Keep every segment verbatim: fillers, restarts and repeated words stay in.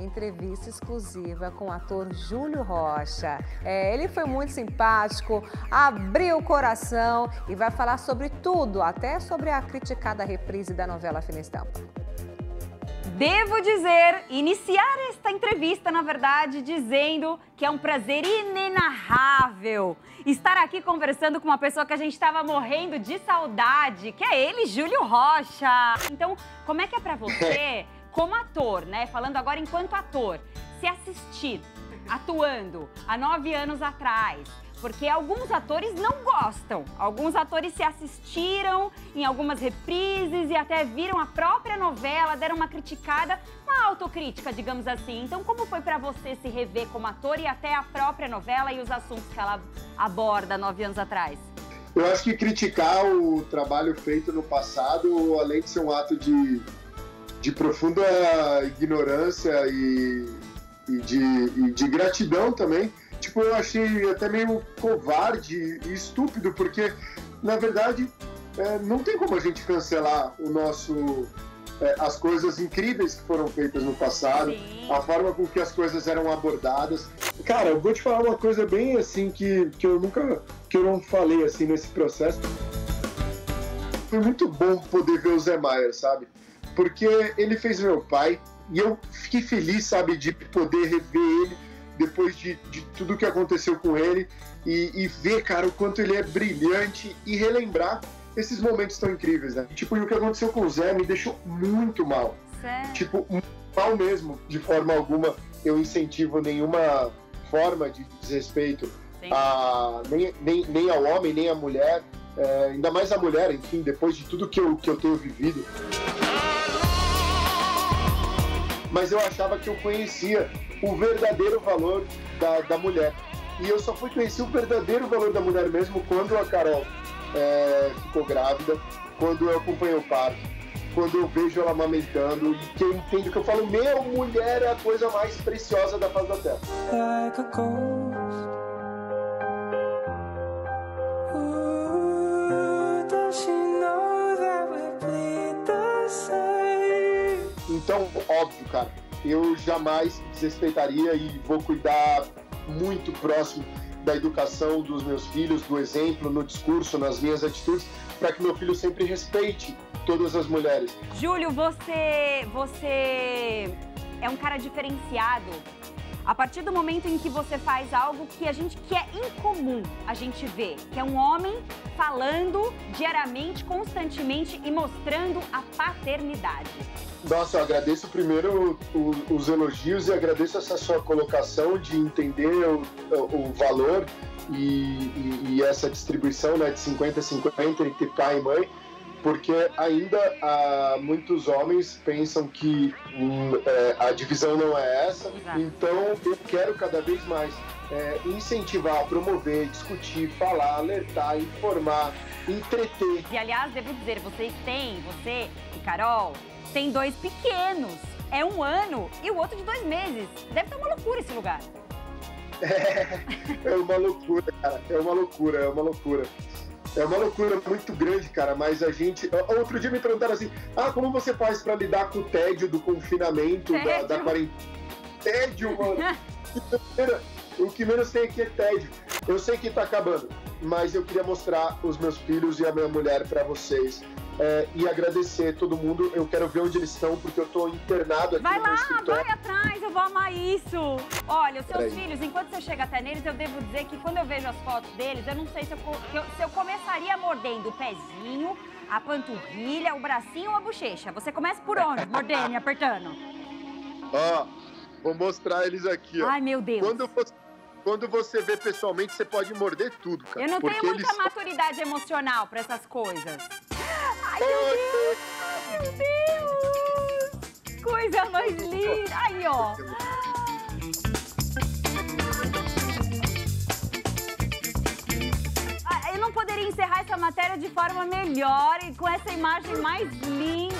entrevista exclusiva com o ator Júlio Rocha. É, ele foi muito simpático, abriu o coração e vai falar sobre tudo, até sobre a criticada reprise da novela Fina Estampa. Devo dizer, iniciar esta entrevista, na verdade, dizendo que é um prazer inenarrável estar aqui conversando com uma pessoa que a gente estava morrendo de saudade, que é ele, Júlio Rocha. Então, como é que é pra você, como ator, né, falando agora enquanto ator, se assistir atuando há nove anos atrás? Porque alguns atores não gostam, alguns atores se assistiram em algumas reprises e até viram a própria novela, deram uma criticada, uma autocrítica, digamos assim. Então, como foi pra você se rever como ator e até a própria novela e os assuntos que ela aborda nove anos atrás? Eu acho que criticar o trabalho feito no passado, além de ser um ato de, de profunda ignorância e, e, de, e de gratidão também, tipo, eu achei até meio covarde e estúpido, porque, na verdade, é, não tem como a gente cancelar o nosso, é, as coisas incríveis que foram feitas no passado, sim, a forma com que as coisas eram abordadas. Cara, eu vou te falar uma coisa bem assim, que, que eu nunca, que eu não falei assim nesse processo. Foi muito bom poder ver o Zé Mayer, sabe? Porque ele fez meu pai e eu fiquei feliz, sabe, de poder rever ele depois de, de tudo que aconteceu com ele e, e ver, cara, o quanto ele é brilhante e relembrar esses momentos tão incríveis, né? Tipo, e o que aconteceu com o Zé me deixou muito mal. Sério? Tipo, mal mesmo. De forma alguma eu incentivo nenhuma forma de desrespeito a, nem, nem, nem ao homem, nem à mulher, é, ainda mais à mulher, enfim, depois de tudo que eu, que eu tenho vivido. Mas eu achava que eu conhecia o verdadeiro valor da, da mulher. E eu só fui conhecer o verdadeiro valor da mulher mesmo quando a Karol é, ficou grávida, quando eu acompanho o parto, quando eu vejo ela amamentando, e que eu entendo, que eu falo, meu, mulher é a coisa mais preciosa da face da Terra. Like a ghost. Então, óbvio, cara, eu jamais desrespeitaria e vou cuidar muito próximo da educação dos meus filhos, do exemplo, no discurso, nas minhas atitudes, para que meu filho sempre respeite todas as mulheres. Júlio, você, você é um cara diferenciado. A partir do momento em que você faz algo que a gente, que é incomum, a gente vê, que é um homem falando diariamente, constantemente e mostrando a paternidade. Nossa, eu agradeço primeiro os elogios e agradeço essa sua colocação de entender o, o valor e, e, e essa distribuição, né, de cinquenta a cinquenta entre pai e mãe, porque ainda há muitos homens pensam que um, é, a divisão não é essa. Exato. Então eu quero cada vez mais é, incentivar, promover, discutir, falar, alertar, informar, entreter. E aliás, devo dizer, vocês têm, você e Karol, tem dois pequenos, é um ano e o outro de dois meses. Deve estar uma loucura esse lugar. É, é uma loucura, cara. É uma loucura, é uma loucura. É uma loucura muito grande, cara, mas a gente... Outro dia me perguntaram assim, ah, como você faz pra lidar com o tédio do confinamento, tédio, da, da quarentena? Tédio, mano! O que menos tem aqui é tédio. Eu sei que tá acabando, mas eu queria mostrar os meus filhos e a minha mulher pra vocês. É, e agradecer todo mundo. Eu quero ver onde eles estão, porque eu tô internado aqui. Vai no lá, escritório. Vai atrás, eu vou amar isso. Olha, os seus Peraí. filhos, enquanto você chega até neles, eu devo dizer que quando eu vejo as fotos deles, eu não sei se eu, se eu começaria mordendo o pezinho, a panturrilha, o bracinho ou a bochecha. Você começa por onde? Mordendo e apertando. Ó, vou mostrar eles aqui, ó. Ai, meu Deus. Quando você... Quando você vê pessoalmente, você pode morder tudo, cara. Eu não tenho muita eles... maturidade emocional pra essas coisas. Ai, meu Deus! Ai, meu Deus! Coisa mais linda! Aí, ó! Eu não poderia encerrar essa matéria de forma melhor e com essa imagem mais linda.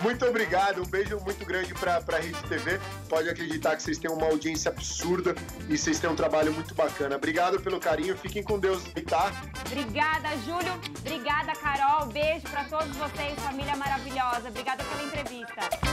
Muito obrigado, um beijo muito grande para a RedeTV. Pode acreditar que vocês têm uma audiência absurda e vocês têm um trabalho muito bacana. Obrigado pelo carinho, fiquem com Deus, tá? Obrigada, Júlio. Obrigada, Karol. Beijo para todos vocês, família maravilhosa. Obrigada pela entrevista.